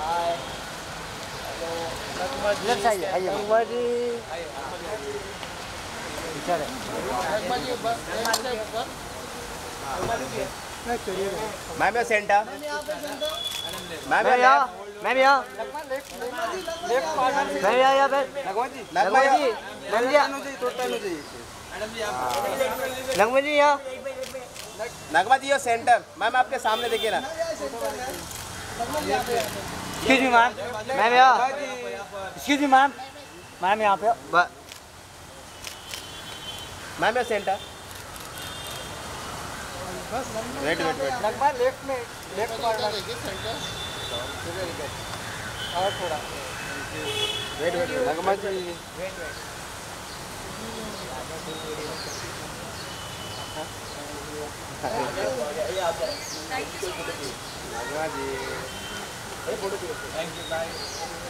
Hi hello नगमा जी, इधर आइए आइए नगमा जी, इधर है नगमा जी, बस ऊपर नगमा जी नहीं चलिए। मैं भी सेंटर, मैं भी यहां नगमा लेफ्ट पार्टनर, मैं आया बे नगमा जी नगमा जी मैडम जी आप नगमा जी यो सेंटर मैम आपके सामने देखिए ना मैम यहाँ पे मैम यहाँ सेंटर बस wait Nagma left corner centre और थोड़ा wait Nagma ji Nagma ji, thank you, bye.